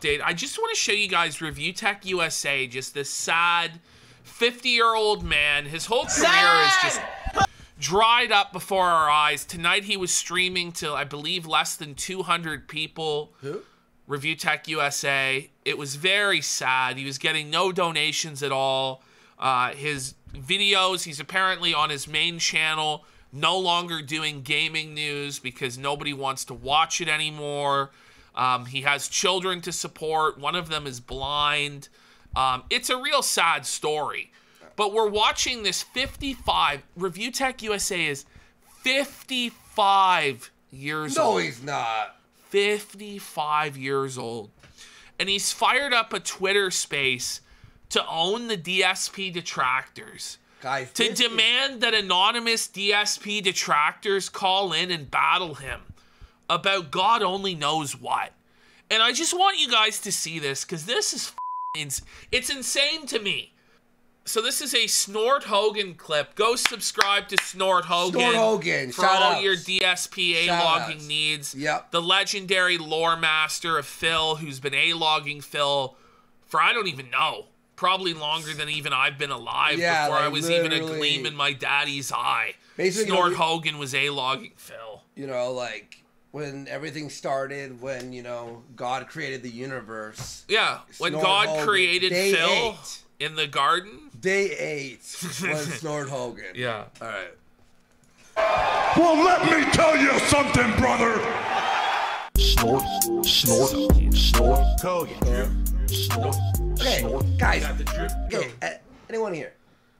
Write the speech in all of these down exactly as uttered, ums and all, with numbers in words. update, I just want to show you guys Review Tech U S A, just this sad fifty-year-old man. His whole career is just dried up before our eyes. Tonight he was streaming to, I believe, less than two hundred people. Who? Review Tech U S A. It was very sad. He was getting no donations at all. Uh, his videos, he's apparently on his main channel, no longer doing gaming news because nobody wants to watch it anymore. Um, he has children to support. One of them is blind. Um, it's a real sad story. But we're watching this fifty-five. Review Tech U S A is fifty-five years old. No, he's not. fifty-five years old. And he's fired up a Twitter space to own the D S P detractors. Guys, to demand that anonymous D S P detractors call in and battle him about God only knows what. And I just want you guys to see this, because this is ins it's insane to me. So this is a Snort Hogan clip. Go subscribe to Snort Hogan, Snort Hogan. for Shout all outs. your D S P A-logging needs. Yep. The legendary lore master of Phil, who's been A-logging Phil for I don't even know. Probably longer than even I've been alive yeah, before like I was even a gleam in my daddy's eye. Basically, Snort you know, Hogan was A-logging Phil. You know, like, when everything started, when, you know, God created the universe. Yeah, Snort when God Hogan, created Phil eight. in the garden. Day eight was Snort Hogan. Yeah. All right. Well, let me tell you something, brother. Snort, snort, snort Hogan. Yeah. Snort, okay, snort. Guys, okay, uh, anyone here?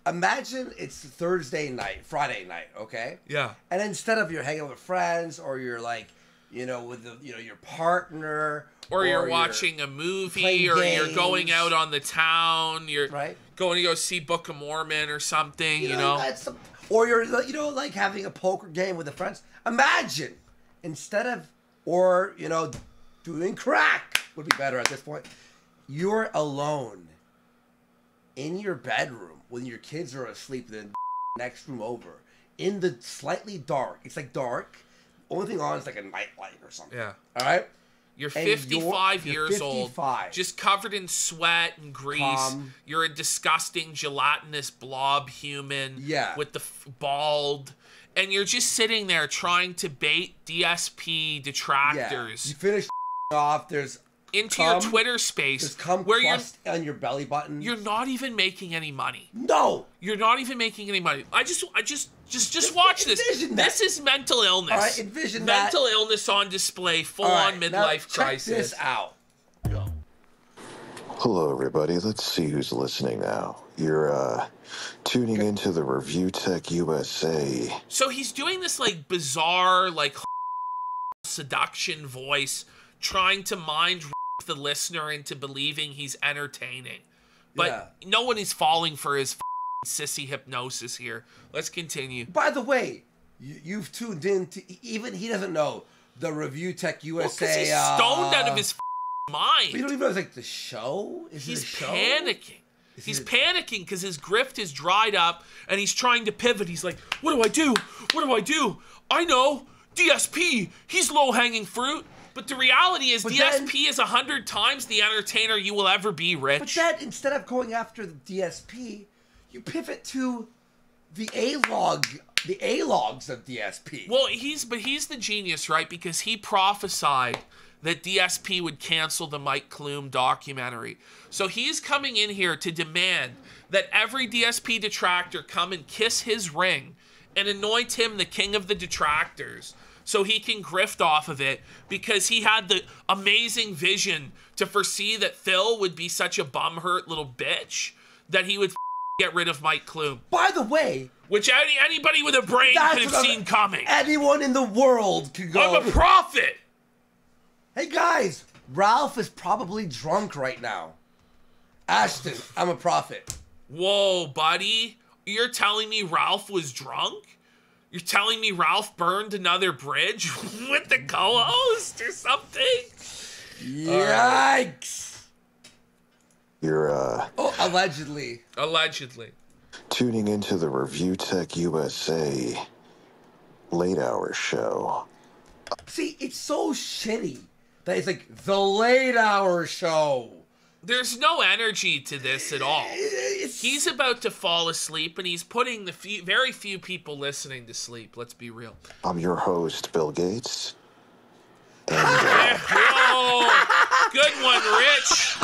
Imagine it's Thursday night, Friday night, okay? Yeah. And instead of you're hanging with friends, or you're like, you know, with the, you know, your partner, or, or you're watching you're a movie, or games. you're going out on the town, you're right? going to go see Book of Mormon or something, you, you know, know? Some, or you're, you know, like having a poker game with the friends. Imagine instead of, or you know, doing crack would be better at this point. You're alone in your bedroom when your kids are asleep in the next room over. In the slightly dark. It's like dark. Only thing on is like a nightlight or something. Yeah. All right? You're and fifty-five you're, years you're fifty-five. old. Just covered in sweat and grease. Calm. You're a disgusting gelatinous blob human. Yeah. With the f bald. And you're just sitting there trying to bait D S P detractors. Yeah. You finish off. There's... into cum, your Twitter space where you're on your belly button. You're not even making any money. No, you're not even making any money. I just, I just, just, just watch this. That. This is mental illness. All right, envision mental that. illness on display, full right, on midlife check crisis. Check this out. Go. Hello, everybody. Let's see who's listening now. You're uh, tuning Good. into the Review Tech U S A. So he's doing this like bizarre, like seduction voice, trying to mind the listener into believing he's entertaining, but yeah. no one is falling for his sissy hypnosis here. Let's continue. By the way, you, you've tuned in to, even he doesn't know, the Review Tech U S A. Well, he's uh, stoned out of his mind. You don't even know it's like the show. Is he's show? panicking. Is he's it... panicking because his grift is dried up, and he's trying to pivot. He's like, "What do I do? What do I do? I know D S P. He's low hanging fruit." But the reality is, but D S P then, is a hundred times the entertainer you will ever be, Rich. But then, instead of going after the D S P, you pivot to the A-log, the A-logs of D S P. Well, he's but he's the genius, right? Because he prophesied that D S P would cancel the Mike Clume documentary. So he's coming in here to demand that every D S P detractor come and kiss his ring and anoint him the king of the detractors, so he can grift off of it, because he had the amazing vision to foresee that Phil would be such a bumhurt little bitch that he would get rid of Mike Clume. By the way, which any, anybody with a brain could have seen coming. Anyone in the world could go. I'm a prophet. Hey guys, Ralph is probably drunk right now. Ashton, I'm a prophet. Whoa, buddy. You're telling me Ralph was drunk? You're telling me Ralph burned another bridge with the co-host or something? Yikes! You're, uh... oh, allegedly. Allegedly. Tuning into the Review Tech U S A late hour show. See, it's so shitty. that it's like the late hour show. There's no energy to this at all. It's... He's about to fall asleep, and he's putting the few, very few people listening to sleep. Let's be real. I'm your host, Bill Gates. And, uh... Whoa! Good one, Rich.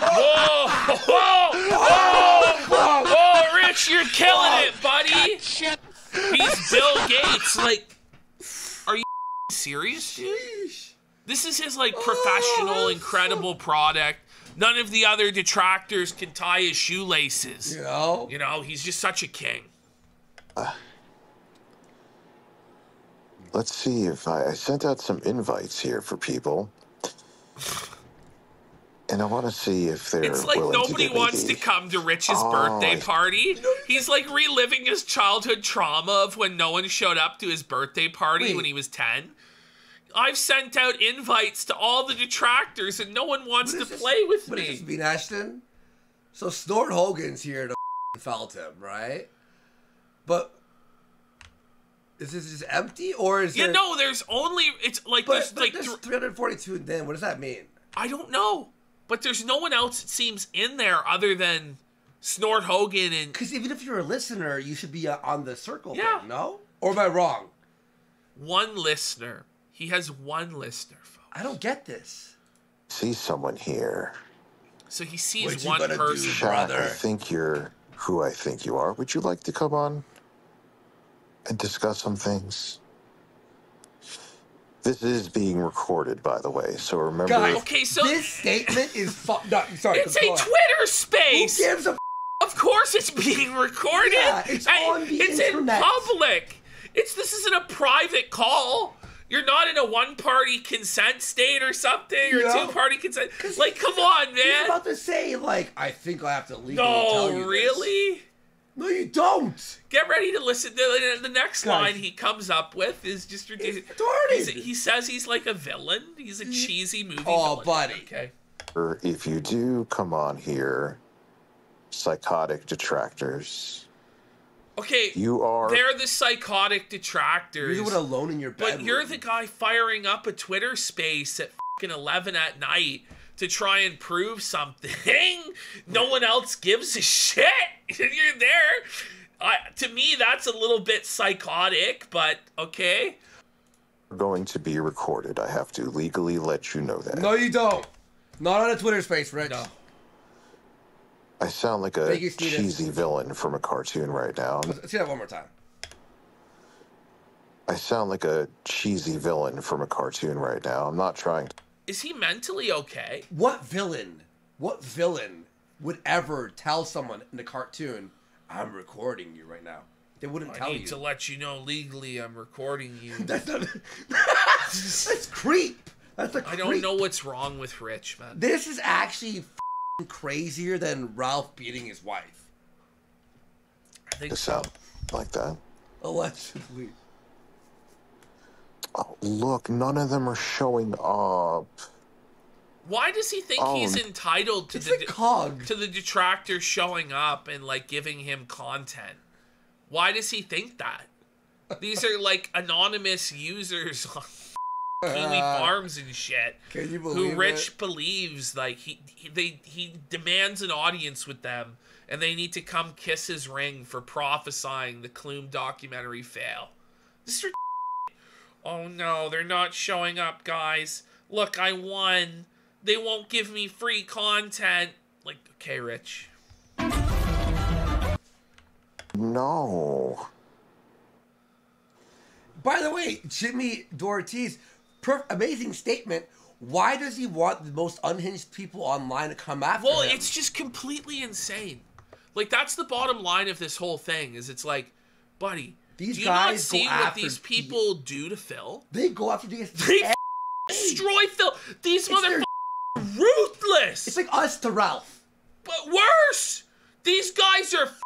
Whoa! Whoa! Whoa! Whoa! Whoa! Rich, you're killing it, buddy. He's Bill Gates. Like, are you serious, dude? This is his like professional, incredible product. None of the other detractors can tie his shoelaces. You know? You know, he's just such a king. Uh, let's see if I, I sent out some invites here for people. And I want to see if they're It's like nobody to wants to come to Rich's oh, birthday party. He's like reliving his childhood trauma of when no one showed up to his birthday party wait. when he was ten. I've sent out invites to all the detractors, and no one wants to play with me. What is this, Bean Ashton? So Snort Hogan's here to felt him, right? But is this just empty, or is yeah? There... No, there's only it's like but, there's but like there's three hundred forty-two. Then what does that mean? I don't know, but there's no one else. It seems in there other than Snort Hogan and because even if you're a listener, you should be on the circle. Yeah, thing, no, or am I wrong? One listener. He has one listener, folks. I don't get this. See someone here. So he sees one person, do, brother. I think you're who I think you are. Would you like to come on and discuss some things? This is being recorded, by the way, so remember... God, okay, so... This statement is... Fu no, sorry. It's a Twitter space! Who gives a f Of course it's being recorded! Yeah, it's I, on the it's internet. It's in public! It's, this isn't a private call! You're not in a one-party consent state or something, or yeah. two-party consent. Like, come on, man. He's about to say, like, I think I have to legally no, tell you really? This. No, you don't. Get ready to listen. To, the next Guys. line he comes up with is just ridiculous. He's, he says he's like a villain. He's a cheesy movie oh, villain. Oh, buddy. Okay. If you do come on here, psychotic detractors... Okay, you are. They're the psychotic detractors. You're the one alone in your bed. But you're the guy firing up a Twitter space at fucking eleven at night to try and prove something. No one else gives a shit. You're there. Uh, to me, that's a little bit psychotic, but okay. We're going to be recorded. I have to legally let you know that. No, you don't. Not on a Twitter space, Rich. No. I sound like a cheesy villain from a cartoon right now. Let's see that one more time. I sound like a cheesy villain from a cartoon right now. I'm not trying to... Is he mentally okay? What villain, what villain would ever tell someone in a cartoon, I'm recording you right now? They wouldn't I tell you. I need to let you know legally I'm recording you. That's not... That's creep. That's a creep. I don't know what's wrong with Rich, man. This is actually... crazier than Ralph beating his wife. I think so. Like that. Allegedly. Oh, look, none of them are showing up. Why does he think oh, he's entitled to the cog to the detractors showing up and like giving him content? Why does he think that? These are like anonymous users on Kiwi Farms and shit. Can you believe who Rich it? believes like he he, they, he demands an audience with them, and they need to come kiss his ring for prophesying the Klum documentary fail. This is oh no, they're not showing up, guys. Look, I won. They won't give me free content. Like, okay, Rich. No. By the way, Jimmy D'Ortiz. Per amazing statement. Why does he want the most unhinged people online to come after well, him? Well, it's just completely insane. Like, that's the bottom line of this whole thing, is it's like, buddy, these do you guys not see what these people the, do to Phil? They go after these They f destroy Phil. These motherfuckers are ruthless. It's like us to Ralph. But worse. These guys are f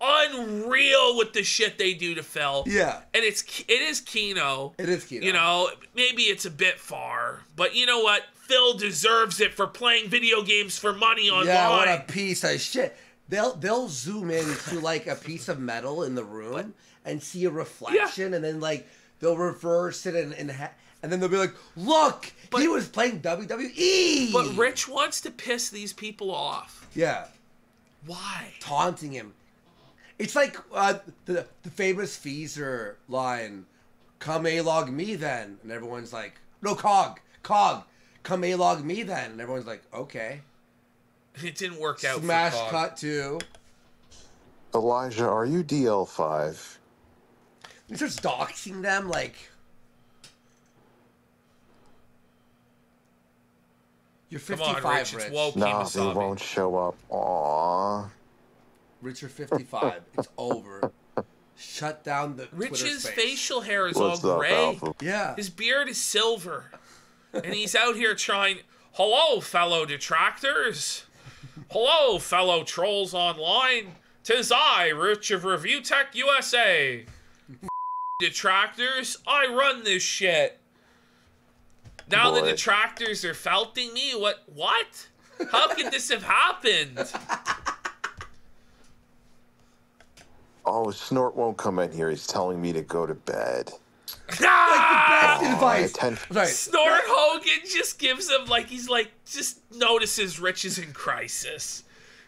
unreal with the shit they do to Phil. Yeah. And it's it is Kino. It is Kino. You know, maybe it's a bit far, but you know what? Phil deserves it for playing video games for money online. Yeah, what a piece of shit. They'll they'll zoom in to like a piece of metal in the room and see a reflection, yeah. and then like they'll reverse it and and ha And then they'll be like, look, but, he was playing W W E. But Rich wants to piss these people off. Yeah. Why? Taunting him. It's like uh, the, the famous Feezer line, come A-log me then. And everyone's like, no, Cog, Cog, come A-log me then. And everyone's like, okay. It didn't work out. Smash for Cog. Cut to. Elijah, are you D L five? He starts doxing them, like... You're fifty-five, on, Rich. Rich. It's woke, nah, he won't show up. Aww. Rich, you're fifty-five. It's over. Shut down the Rich's Twitter space. Facial hair is What's all gray. Up, yeah. His beard is silver. And he's out here trying... Hello, fellow detractors. Hello, fellow trolls online. Tis I, Rich of Review Tech U S A. Detractors, I run this shit. Now Boy. The detractors are felting me. What? What? How could this have happened? Oh, Snort won't come in here. He's telling me to go to bed. Ah! Like the best advice. Oh, right. Snort Hogan just gives him like he's like just notices Rich is in crisis.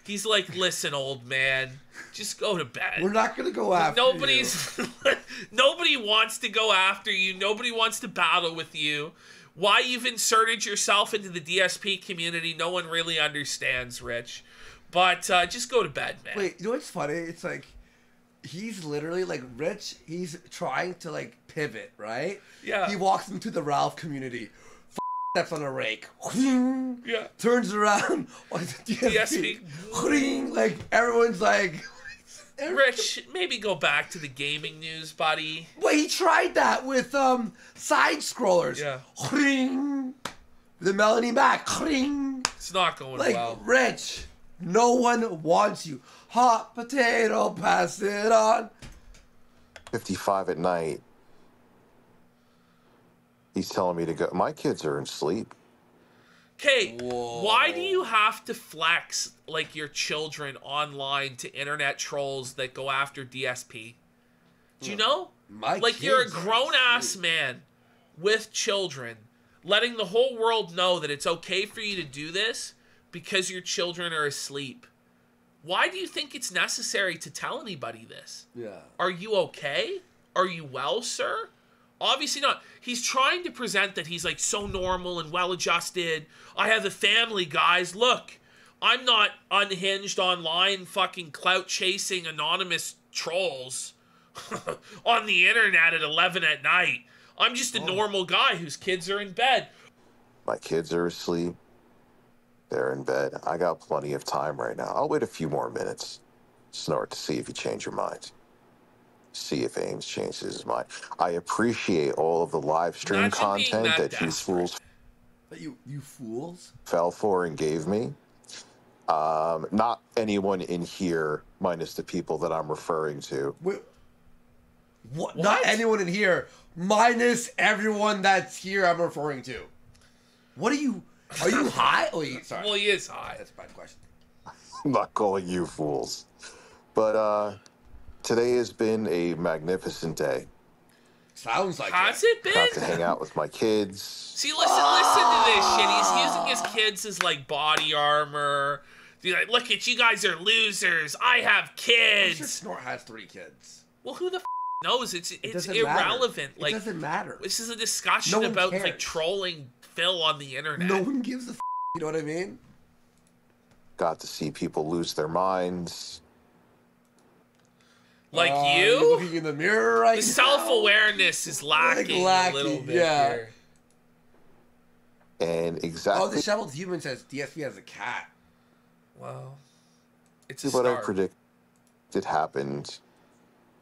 He's like, listen, old man, just go to bed. We're not gonna go after Nobody's, you. Nobody wants to go after you. Nobody wants to battle with you. Why you've inserted yourself into the D S P community, no one really understands, Rich. But uh, just go to bed, man. Wait, you know what's funny? It's like, he's literally like, Rich, he's trying to like pivot, right? Yeah. He walks into the Ralph community. Steps on a rake. Yeah. Turns around. D S P. D S P. Like, everyone's like... Rich, maybe go back to the gaming news, buddy. Well, he tried that with um side-scrollers. Yeah. The Melanie Mac. It's not going like, well. Rich, no one wants you. Hot potato, pass it on. fifty-five at night. He's telling me to go. My kids are in sleep. Okay, why do you have to flex like your children online to internet trolls that go after D S P? Do you know? My like you're a grown ass man with children, letting the whole world know that it's okay for you to do this because your children are asleep. Why do you think it's necessary to tell anybody this? Yeah. Are you okay? Are you well, sir? Obviously not. He's trying to present that he's like so normal and well-adjusted. I have a family, guys. Look, I'm not unhinged online fucking clout-chasing anonymous trolls on the internet at eleven at night. I'm just a oh. normal guy whose kids are in bed. My kids are asleep. They're in bed. I got plenty of time right now. I'll wait a few more minutes, Snort, to see if you change your mind. See if Ames changes his mind. I appreciate all of the live stream Imagine content that, that you fools that you you fools fell for and gave me. Um, not anyone in here, minus the people that I'm referring to. Wait, what? What? Not anyone in here, minus everyone that's here. I'm referring to. What are you? Are you high? Oh, you, sorry. Well, he is high. That's my question. I'm not calling you fools, but uh. Today has been a magnificent day. Sounds like Has it, it been? Got to hang out with my kids. See, listen, ah! listen to this shit. He's using his kids as, like, body armor. He's like, look at you guys are losers. I have kids. I'm sure Snort has three kids. Well, who the f*** knows? It's, it's it irrelevant. Matter. Like, it doesn't matter. This is a discussion no about, cares. like, trolling Phil on the internet. No one gives a f***, you know what I mean? Got to see people lose their minds. Like uh, you? Looking in the mirror right the now? The self-awareness is lacking, like lacking a little bit yeah. here. And exactly... Oh, Disheveled Human says D S P has a cat. Well, it's a start. What I predicted it happened.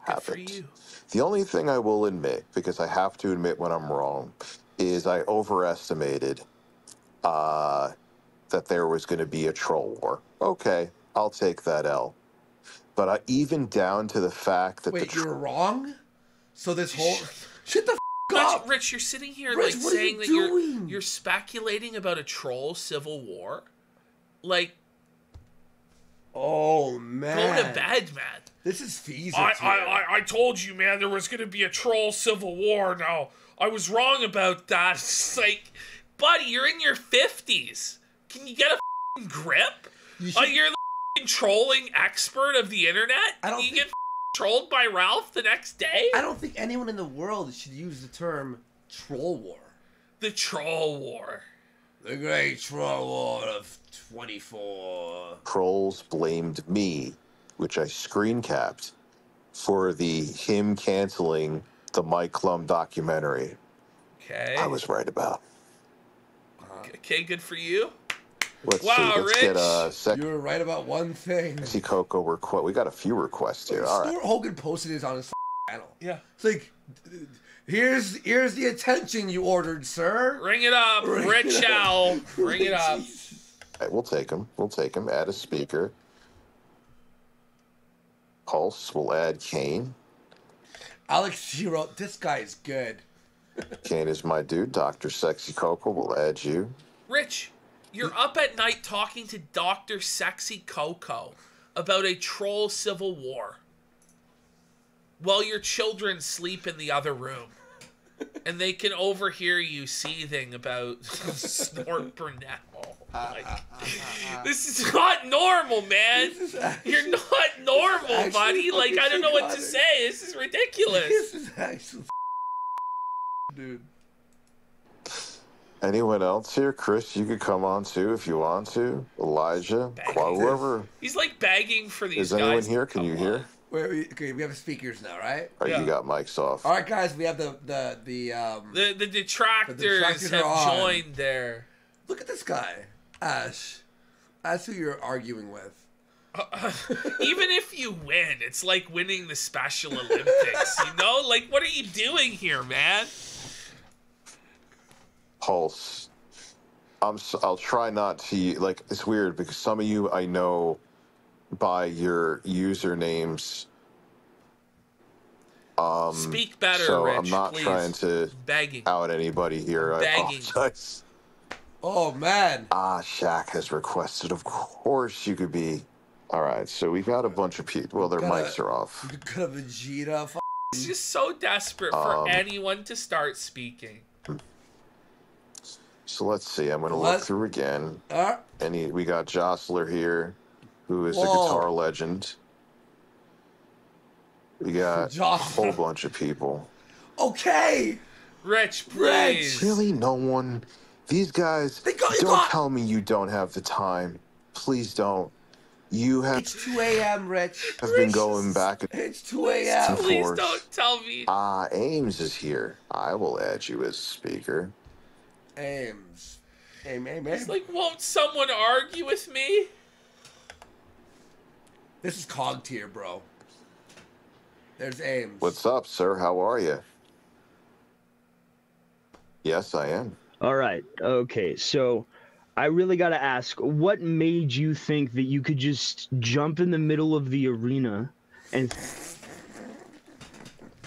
Happened. Good for you. The only thing I will admit, because I have to admit when I'm wrong, is I overestimated uh, that there was going to be a troll war. Okay, I'll take that L. But I, even down to the fact that Wait, the you're wrong? So this whole... Shut the f*** up! Rich, you're sitting here Rich, like saying you that you're, you're speculating about a troll civil war? Like... Oh, man. Go to bed, man. This is fees. I, I, I told you, man, there was going to be a troll civil war. Now, I was wrong about that. It's like, buddy, you're in your fifties. Can you get a f***ing grip? You should... uh, you're the f***ing trolling expert of the internet. I don't Can you think... get f***ing trolled by Ralph the next day? I don't think anyone in the world should use the term troll war. The troll war. The great troll war of twenty-four. Trolls blamed me, which I screen capped, for the him canceling the Mike Clum documentary. Okay. I was right about. Okay, good for you. Let's wow, see. Let's Rich. Get a sec. You were right about one thing. I see Coco request. We got a few requests here. All right. Stuart Hogan posted this on his channel. Yeah. It's like, here's here's the attention you ordered, sir. Ring it up, Ring Rich it Owl. Up. Ring it up. All right, we'll take him. We'll take him. Add a speaker. Pulse. We'll add Kane. Alex Zero. This guy is good. Kane is my dude. Doctor Sexy Coco will add you. Rich, you're up at night talking to Doctor Sexy Coco about a troll civil war while your children sleep in the other room. And they can overhear you seething about Snort Burnett. Like, uh, uh, uh, uh, this is not normal, man. Actually, you're not normal, buddy. Like, I don't know what to say. This is ridiculous. This is actually dude. Anyone else here? Chris, you could come on too if you want to. Elijah, whoever. He's like bagging for these is guys. Is anyone here? Can you on. hear? Wait, okay, we have speakers now, right? All right, yeah. You got mics off. All right, guys, we have the the the um the the detractors, the detractors have joined there. Look at this guy, Ash. That's who you're arguing with. Uh, uh, even if you win, it's like winning the Special Olympics. You know, like, what are you doing here, man? Pulse. I'm. So, I'll try not to. Like, it's weird because some of you I know by your usernames. Um, Speak better, so Rich. I'm not please. trying to Begging. out anybody here. Begging. I apologize. Oh, man. Ah, Shaq has requested. Of course you could be. All right, so we've got a bunch of people. Well, their mics are off. We've got a Vegeta. F it's just so desperate for um, anyone to start speaking. So let's see. I'm going to look through again. Uh, and he, we got Jostler here, who is whoa. a guitar legend. We got Jostler. a whole bunch of people. Okay. Rich, please. Rich. Really? No one... These guys, they got, they don't got... tell me you don't have the time. Please don't. You have. It's two A M, Rich. I've been going back. And it's two A M Please forth. don't tell me. Ah, uh, Ames is here. I will add you as speaker. Ames. Aim, aim, aim. It's like, won't someone argue with me? This is cog tier, bro. There's Ames. What's up, sir? How are you? Yes, I am. All right. Okay. So I really got to ask, what made you think that you could just jump in the middle of the arena and...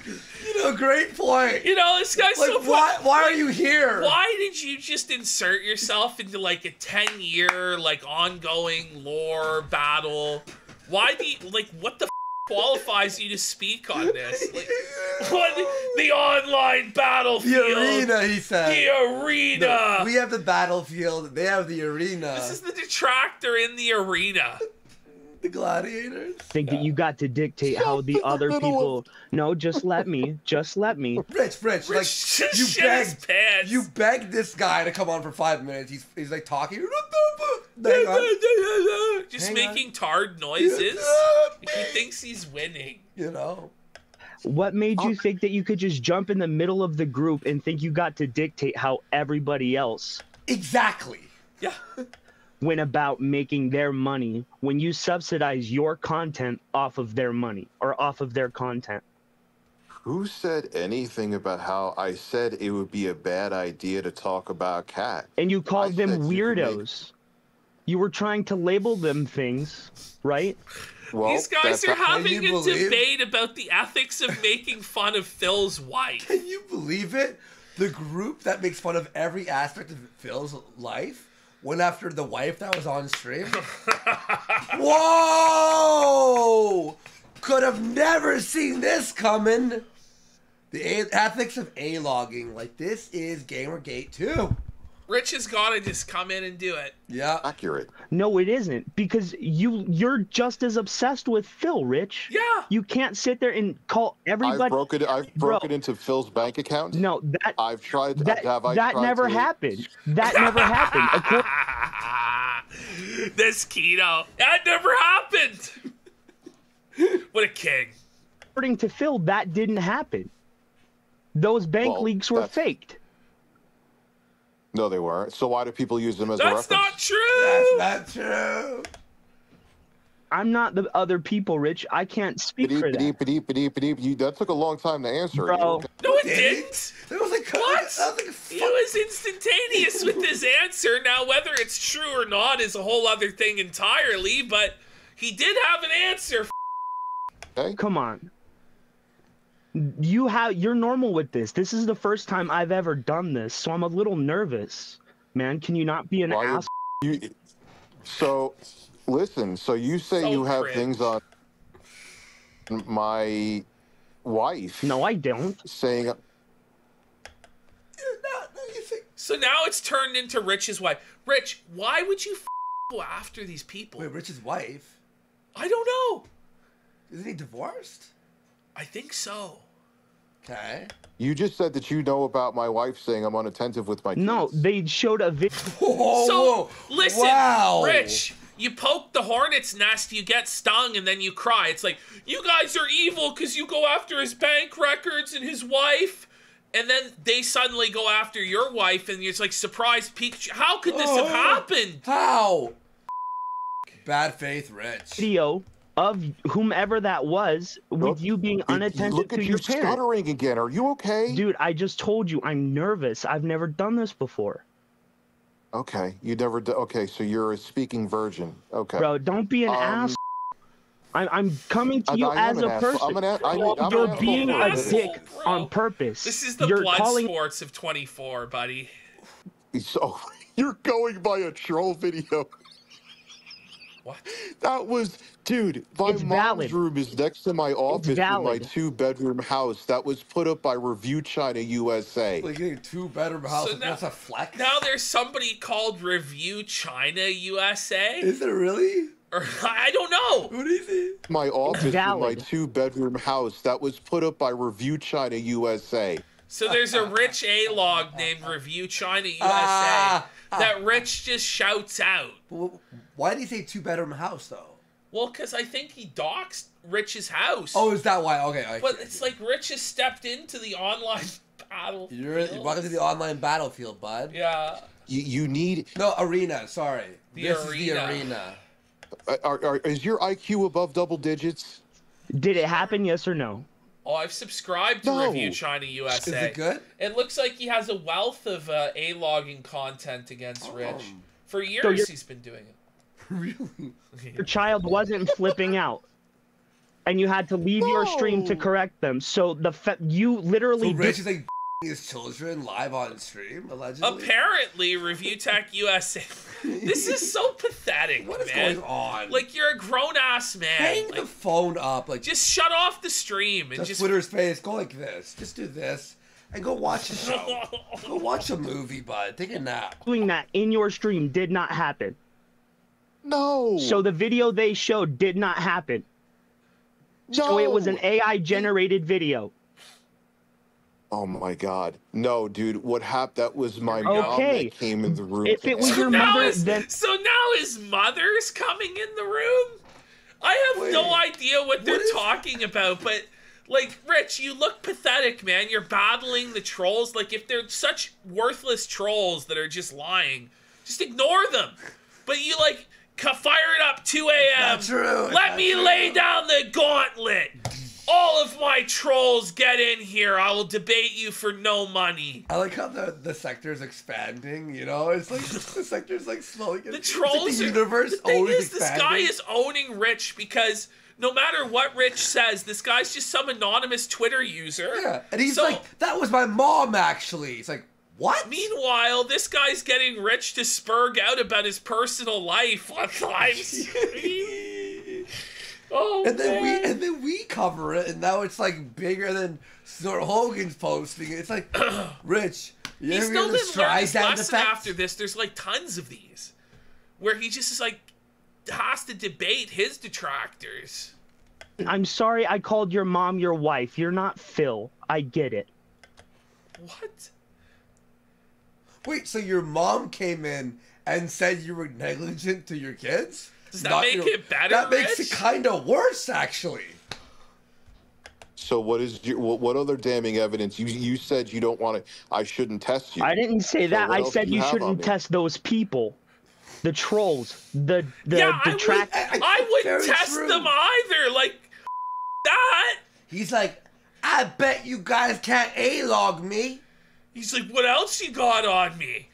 You know, great point. You know, this guy's like, so... Why, why like, are you here? Why did you just insert yourself into like a ten-year, like ongoing lore battle? Why do you... Like, what the f qualifies you to speak on this? Like... What? The online battlefield. The arena, he said. The arena. No, we have the battlefield. They have the arena. This is the detractor in the arena. The gladiators. I think yeah. that you got to dictate Shut how the, the other people. Of... No, just let me. Just let me. Rich, Rich, Rich like you begged. You begged this guy to come on for five minutes. He's he's like talking. Just Hang making on. tard noises. He thinks he's winning. You know. What made you think that you could just jump in the middle of the group and think you got to dictate how everybody else exactly yeah. went about making their money when you subsidize your content off of their money or off of their content? Who said anything about how I said it would be a bad idea to talk about cats? And you called them weirdos. You were trying to label them things, right? Well, these guys are having a believe? debate about the ethics of making fun of Phil's wife. Can you believe it? The group that makes fun of every aspect of Phil's life went after the wife that was on stream. Whoa! Could have never seen this coming. The a ethics of A-logging. Like, this is Gamergate two. Rich has got to just come in and do it. Yeah. Accurate. No, it isn't. Because you, you're just as obsessed with Phil, Rich. Yeah. You can't sit there and call everybody. I've broken, I've broken Bro. into Phil's bank account. No, that... I've tried... That, have I that tried never to... happened. That never happened. This Keto. That never happened. What a king. According to Phil, that didn't happen. Those bank well, leaks were that's... faked. No, they weren't. So why do people use them as a reference? That's not true! That's not true! I'm not the other people, Rich. I can't speak for that. That took a long time to answer. Bro. No, it didn't! It was like, what? It was instantaneous with his answer. Now, whether it's true or not is a whole other thing entirely, but he did have an answer. Okay. Come on. You have you're normal with this. This is the first time I've ever done this, so I'm a little nervous. Man, can you not be an ass? You, so, listen. So you say so you have cringe. things on my wife? No, I don't. Saying. Not, you think. So now it's turned into Rich's wife. Rich, why would you f go after these people? Wait, Rich's wife? I don't know. Isn't he divorced? I think so. Okay. You just said that you know about my wife saying I'm unattentive with my kids. No, they showed a video. So, listen, wow. Rich, you poke the hornet's nest, you get stung, and then you cry. It's like, you guys are evil because you go after his bank records and his wife, and then they suddenly go after your wife, and it's like, surprise, Pikachu. How could this oh, have happened? How? Bad faith, Rich. Video. Of whomever that was, with nope. you being unattentive Look to at your you parents. Stuttering again. Are you okay, dude? I just told you I'm nervous. I've never done this before. Okay, you never. Do okay, so you're a speaking virgin. Okay, bro, don't be an um, ass. I'm, I'm coming to you I, I as a person. I'm an ass, I, I'm you're an being a dick bro. on purpose. This is the you're blood calling sports of twenty-four, buddy. So you're going by a troll video. What? That was, dude, my it's mom's valid. room is next to my office in my two-bedroom house. That was put up by Review China U S A. Like a two-bedroom house, so now, that's a flex? Now there's somebody called Review China U S A? Is there really? Or, I don't know. What is it? My office valid. in my two-bedroom house. That was put up by Review China U S A. So there's a Rich A-log named Review China U S A uh, uh, that Rich just shouts out. Why did he say two-bedroom house, though? Well, because I think he doxed Rich's house. Oh, is that why? Okay. I but see. It's like Rich has stepped into the online battlefield. You're, you're welcome to the online battlefield, bud. Yeah. You, you need... No, arena. Sorry. The this arena. Is the arena. Are, are, is your I Q above double digits? Did it happen, yes or no? Oh, I've subscribed to no. Review China U S A. Is it good? It looks like he has a wealth of uh, A-logging content against oh. Rich. For years so he's been doing it. Really? Your child wasn't flipping out. And you had to leave no. your stream to correct them. So the fe you literally... So Rich is like his children live on stream, allegedly? Apparently, Review Tech U S A. This is so pathetic, What is man. going on? Like, you're a grown-ass man. Hang like, the phone up. Like, just shut off the stream. And just Twitter's face. Go like this. Just do this. And go watch a show. Go watch a movie, bud. Take a nap. Doing that in your stream did not happen. No. So the video they showed did not happen. No. So it was an A I-generated video. Oh my God! No, dude, what happened? That was my okay. mom that came in the room. If it was your mother, is, then so now his mother's coming in the room. I have Wait, no idea what they're what talking about, but like, Rich, you look pathetic, man. You're battling the trolls. Like, if they're such worthless trolls that are just lying, just ignore them. But you like fire it up two A M Let me true. lay down the gauntlet. All of my trolls get in here. I will debate you for no money. I like how the, the sector's expanding, you know? It's like the sector's like slowly getting... The trolls like the universe are... The thing always is, expanding. This guy is owning Rich because no matter what Rich says, this guy's just some anonymous Twitter user. Yeah, and he's so, like, that was my mom, actually. It's like, what? Meanwhile, this guy's getting Rich to spurg out about his personal life on live stream. Oh, and then man. we and then we cover it, and now it's like bigger than Sir Hogan's posting. It's like, Rich, you ever hear this Streisand effect? After this, there's like tons of these where he just is like has to debate his detractors. I'm sorry, I called your mom your wife. You're not Phil. I get it. What? Wait, so your mom came in and said you were negligent to your kids? Does that Not make your, it better? That Rich? makes it kind of worse, actually. So what is your, what, what other damning evidence? You you said you don't want to. I shouldn't test you. I didn't say so that. I said you, you shouldn't test those people, the trolls, the the yeah, detractors. I, would, I, I, I wouldn't test true. them either. Like that. He's like, I bet you guys can't A-log me. He's like, what else you got on me?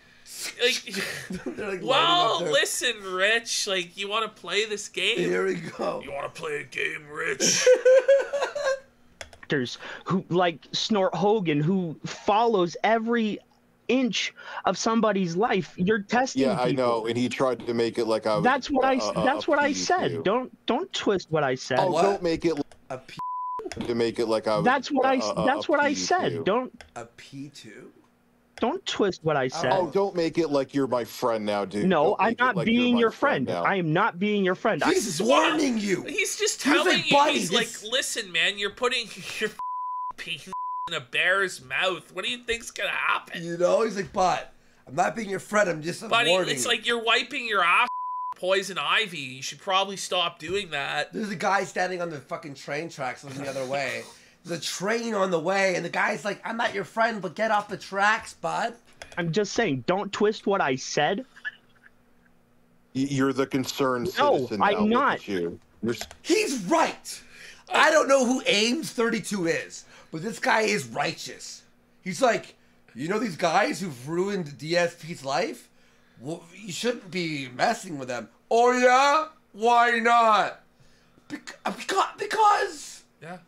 Like, like well, listen, Rich, like, you want to play this game? Here we go. You want to play a game, Rich? Who, like Snort Hogan, who follows every inch of somebody's life. You're testing Yeah, people. I know, and he tried to make it like I was. That's what uh, I, uh, that's what I said. You. Don't don't twist what I said. Oh, what? Don't make it like a P to make it like I was. That's what I, uh, that's what I said. Don't. A P two? Don't twist what I said. Oh, don't make it like you're my friend now, dude. No, I'm not like being your friend. friend I am not being your friend. He's warning you. He's just telling he's like, you. He's this... like, listen, man, you're putting your penis in a bear's mouth. What do you think's gonna happen? You know, he's like, but I'm not being your friend. I'm just Buddy, warning. It's like you're wiping your ass with poison ivy. You should probably stop doing that. There's a guy standing on the fucking train tracks looking the other way. The train on the way, and the guy's like, I'm not your friend, but get off the tracks, bud. I'm just saying, don't twist what I said. You're the concerned no, citizen. No, I'm not. You. He's right. I don't know who Ames thirty-two is, but this guy is righteous. He's like, you know these guys who've ruined D S P's life? Well, you shouldn't be messing with them. Oh, yeah? Why not? Because... because yeah.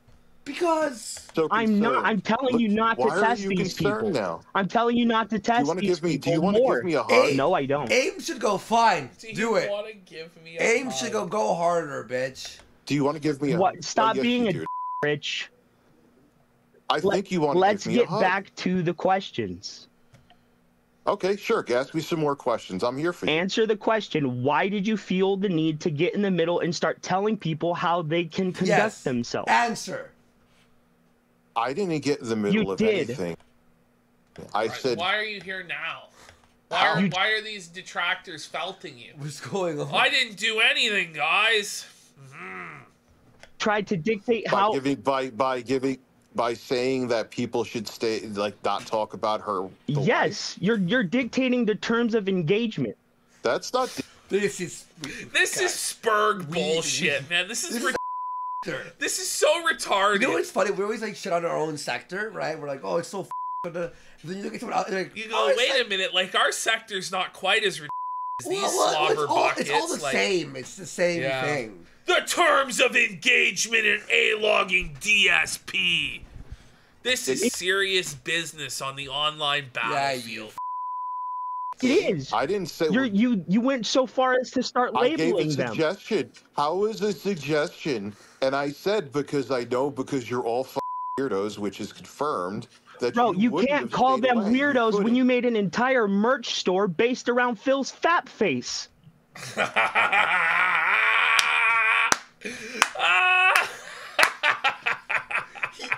Because so I'm not. I'm telling Look, you not to test you these people. Now? I'm telling you not to test do you these give me, people. Do you want to give me a hug? Aim, no, I don't. Aim should go fine. Do, do it. Want to give me a Aim hug? should go go harder, bitch. Do you want to give me a what? Stop oh, being yes, a d Rich. I Let, think you want. To let's give me get a hug. back to the questions. Okay, sure. Ask me some more questions. I'm here for you. Answer the question. Why did you feel the need to get in the middle and start telling people how they can conduct yes. themselves? Answer. I didn't get in the middle you of did. anything. I right, said, why are you here now? Why are, you, why are these detractors felting you? What's going on? I didn't do anything, guys. Mm-hmm. Tried to dictate by how giving, by by giving by saying that people should stay like not talk about her. Yes, wife. you're you're dictating the terms of engagement. That's not. This is this God. is Spurg bullshit, man. This is. This This is so retarded. You know what's funny? We always like shit on our own sector, right? We're like, oh, it's so f Then you look at someone else, like, you go, oh, wait a minute, like our sector's not quite as ridiculous as well, these well, slobber it's all, buckets. It's all the like, same. It's the same yeah. thing. The terms of engagement in A-logging D S P. This is serious business on the online battlefield. Yeah, it is. I didn't say You're, you. You went so far as to start labeling I gave a them. Suggestion. How is a suggestion? And I said, because I know, because you're all f weirdos, which is confirmed. That Bro, you, you can't call them away. weirdos you when you made an entire merch store based around Phil's fat face. He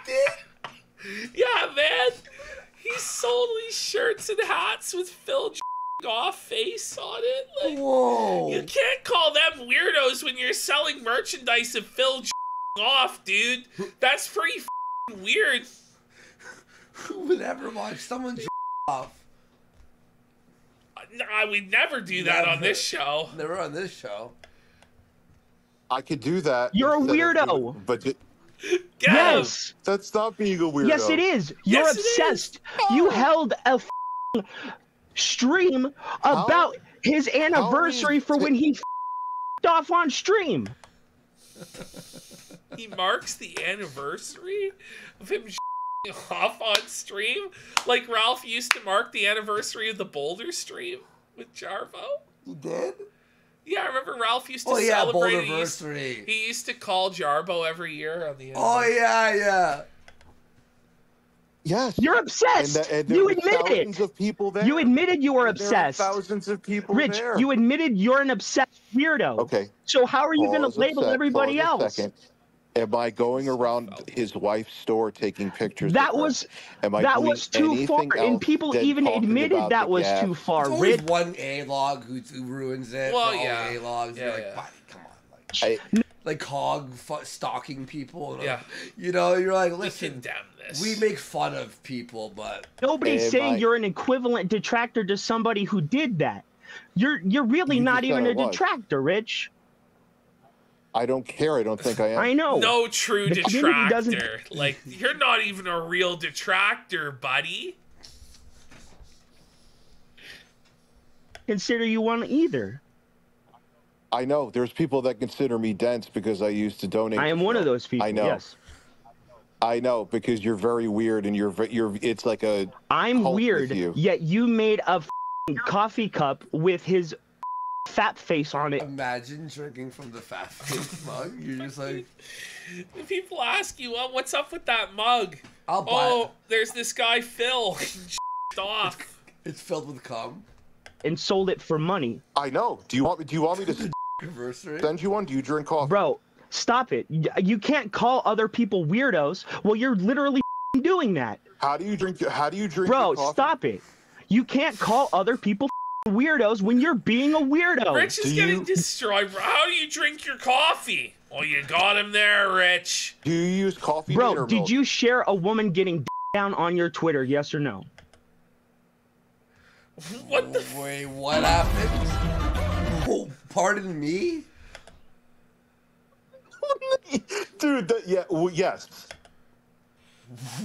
did? Yeah, man. He sold these shirts and hats with Phil off face on it. Like, whoa. You can't call them weirdos when you're selling merchandise of Phil off, dude. That's pretty f***ing weird. Who would ever watch someone off? I would never do that never, on this show. Never on this show. I could do that. You're a weirdo. Of, but. Yes. That's not being a weirdo. Yes, it is. You're yes, obsessed. Is. Oh. You held a f***ing stream about How? his anniversary for when he f***ed off on stream. He marks the anniversary of him f***ing off on stream, like Ralph used to mark the anniversary of the Boulder stream with Jarvo. He did? Yeah, I remember remember Ralph used to oh, yeah, celebrate. He used, he used to call Jarbo every year on the internet. Oh yeah, yeah. Yes. You're obsessed. And the, and you admitted thousands it. Of people there. You admitted you were obsessed. There were thousands of people Rich, there. You admitted you're an obsessed weirdo. Okay. So how are you going to label sec, everybody else? Second. Am I going around his wife's store taking pictures? That was Am I that was too far, and people even admitted that was gap. too far. There's always Rid one A-log who, who ruins it. Well, yeah, A-logs. Yeah, yeah. Like, come on, like, I, like Hog stalking people. And, yeah, you know, you're like, listen, we condemn this. We make fun of people, but nobody's saying I, you're an equivalent detractor to somebody who did that. You're you're really you not even a detractor, Rich. I don't care. I don't think I am. I know. No true the detractor. Like, you're not even a real detractor, buddy. Consider you one either. I know. There's people that consider me dense because I used to donate. I am one of those people. I know. Yes. I know, because you're very weird and you're you're. It's like a. I'm weird. You. Yet you made a f***ing coffee cup with his. Fat face on it. Imagine drinking from the fat face mug. You're just like, if people ask you, well, what's up with that mug? I'll buy oh, it. There's this guy Phil. Off. It's, it's filled with cum. And sold it for money. I know. Do you want me? Do you want me to send you one? Do you drink coffee? Bro, stop it. You can't call other people weirdos. Well, you're literally doing that. How do you drink? How do you drink? Bro, stop it. You can't call other people weirdos when you're being a weirdo. Rich is you... getting destroyed. How do you drink your coffee? Oh, you got him there, Rich. Do you use coffee? Bro, or did milk? You share a woman getting d down on your Twitter? Yes or no? What the? Wait, what happened? Oh, pardon me, dude. That, yeah, well, yes.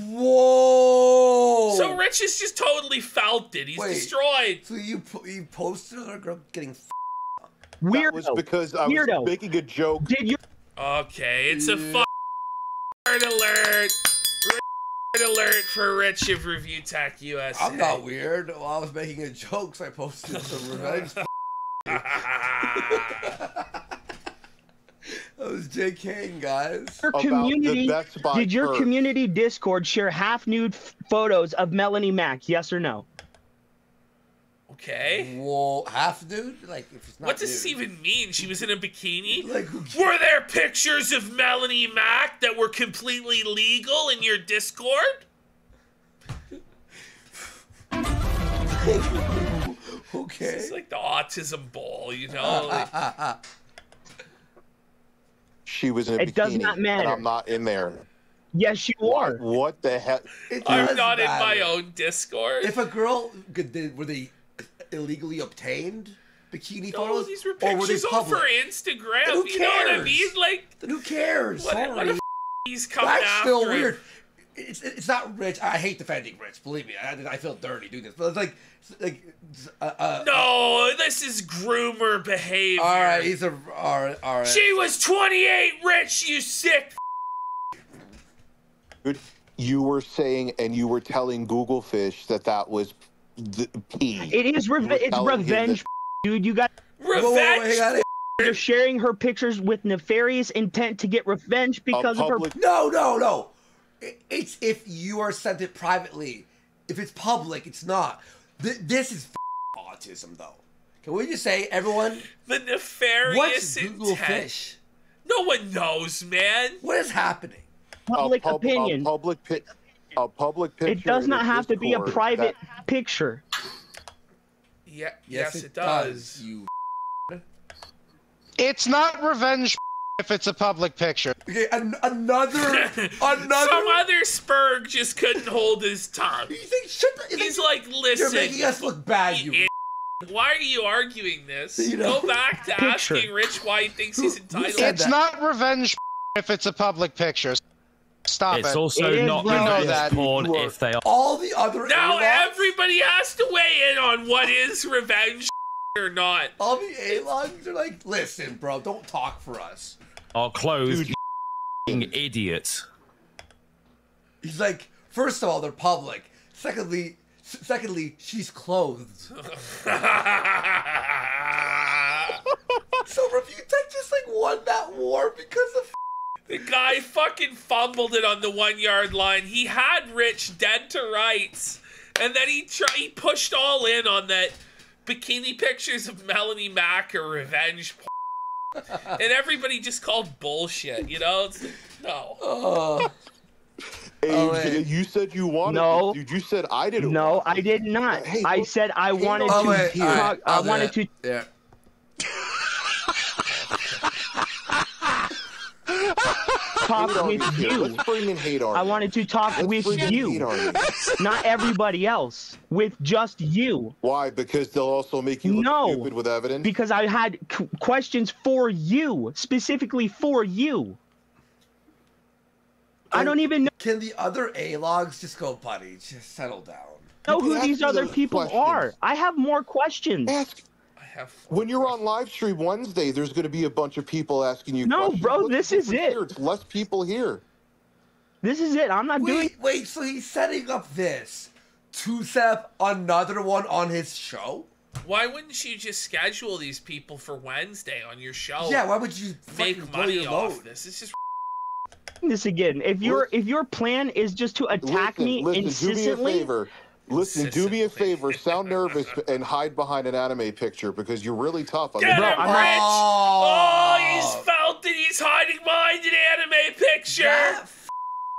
Whoa! So Rich is just totally felted. He's Wait, destroyed. So you po you posted another girl getting f weirdo. That was because I weirdo. was making a joke. Did you? Okay, it's a f alert. Alert. Alert for Rich of Review Tech U S A. I'm not weird. Well, I was making a joke, so I posted some revenge. That was Jake Kane, guys. Your community, did your first. community Discord share half-nude photos of Melanie Mac? Yes or no? Okay. Whoa, half-nude? Like, if it's not What does nude. this even mean? She was in a bikini? Like, were there pictures of Melanie Mac that were completely legal in your Discord? Okay. This is like the autism bowl, you know? Uh, like, uh, uh, uh. She was in a it bikini. It does not matter. And I'm not in there. Yes, you what, are. What the hell? I'm not matter. in my own Discord. If a girl, were they illegally obtained bikini no, photos? These were pictures all for Instagram. Who cares? You know what I mean? Like, then who cares? What, Sorry. what the f he's coming That's after still weird. Him. It's, it's not Rich. I hate defending Rich. Believe me, I, I feel dirty doing this. But it's like, it's like uh, uh, no, this is groomer behavior. All right, he's a all right. All right. She was twenty-eight, Rich. You sick. You were saying, and you were telling Googlefish that that was the pee. It is revenge. It's revenge, dude. You got revenge. Whoa, whoa, whoa, They're sharing her pictures with nefarious intent to get revenge because of her. No, no, no. It's if you are sent it privately. If it's public, it's not. Th this is f autism, though. Can we just say, everyone? The nefarious what's Google intent. Fish? No one knows, man. What is happening? Public a pub opinion. A public, pi a public picture. It does not have to be a private that... picture. Yeah. Yes, yes it, it does. does. You. It's not revenge. If it's a public picture. Okay, an another, another. Some other Spurg just couldn't hold his tongue. You think, shut the, you He's think, like, listen. You're making us look bad, you, you Why are you arguing this? You know, Go back to picture. asking Rich why he thinks he's entitled. It's that? not revenge if it's a public picture. Stop it's it. It's also it not revenge porn that. if they are. All the other Now A-logs? everybody has to weigh in on what is revenge or not. All the A-logs are like, listen, bro, don't talk for us. Are clothes, you idiots. He's like, first of all, they're public. Secondly, secondly, she's clothed. So warp. If you take just like one that warp because of the guy fucking fumbled it on the one yard line. He had Rich dead to rights, and then he tried, he pushed all in on that bikini pictures of Melanie Mack or revenge porn. And everybody just called bullshit, you know? It's like, no. Oh. Hey, oh, you said you wanted no. Dude, you said I didn't No, want I did not. Hey, I what? said I wanted oh, to wait, talk, right, I wanted to yeah. talk with you. Let's bring in hate I wanted to talk Let's with you. Not everybody else. With just you. Why? Because they'll also make you look no, stupid with evidence? Because I had c questions for you. Specifically for you. I don't even know. Can the other A-logs just go, buddy, just settle down? I know who these other people questions. are. I have more questions. Ask. I have when you're questions. on live stream Wednesday, there's going to be a bunch of people asking you no, questions. No, bro, Look, this is it. Here. It's less people here. This is it. I'm not wait, doing... Wait, so he's setting up this to set up another one on his show? Why wouldn't you just schedule these people for Wednesday on your show? Yeah, why would you make money off this? It's just... this again. If your if your plan is just to attack listen, me listen, incessantly, do me a favor. Listen, do me a favor. Sound nervous and hide behind an anime picture because you're really tough. On Get the him, Rich! Oh, oh, he's felt that he's hiding behind an anime picture. That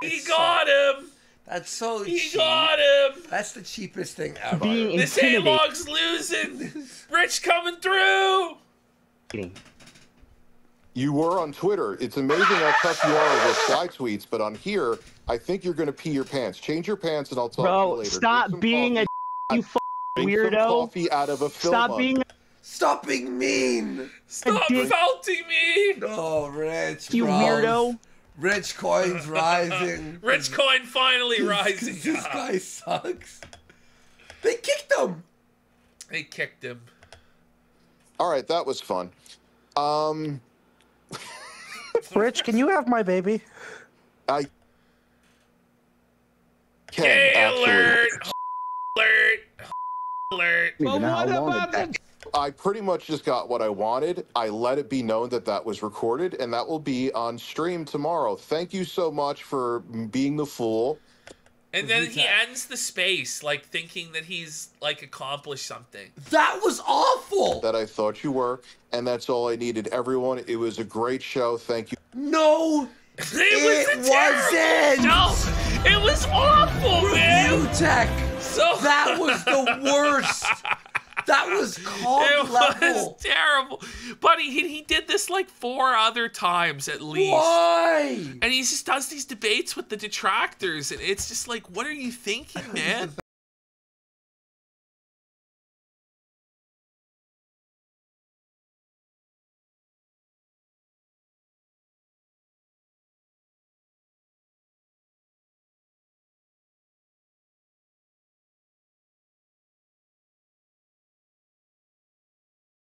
he got so, him. That's so. He cheap. got him. That's the cheapest thing ever. Being this A-log's losing. Rich coming through. You were on Twitter. It's amazing how tough you are with side tweets, but on here, I think you're gonna pee your pants. Change your pants, and I'll talk Bro, to you later. Bro, stop being coffee, a you fucking weirdo. Coffee out of a film stop mug. being. Stop being mean. Stop faulting me. Oh, Rich. You bros. weirdo. Rich coin's rising. Rich coin finally rising. This guy sucks. They kicked him. They kicked him. All right, that was fun. Um. Rich, can you have my baby? I can, hey, actually. Alert! Alert! Alert! Well, what about that? I pretty much just got what I wanted. I let it be known that that was recorded, and that will be on stream tomorrow. Thank you so much for being the fool. And then he ends the space, like, thinking that he's, like, accomplished something. That was awful! That I thought you were, and that's all I needed. Everyone, it was a great show. Thank you. No! It, it was wasn't! No! It was awful, Review man! Tech. So that was the worst! That was cold it level. Was terrible. Buddy, he, he did this like four other times at least. Why? And he just does these debates with the detractors. And it's just like, what are you thinking, man?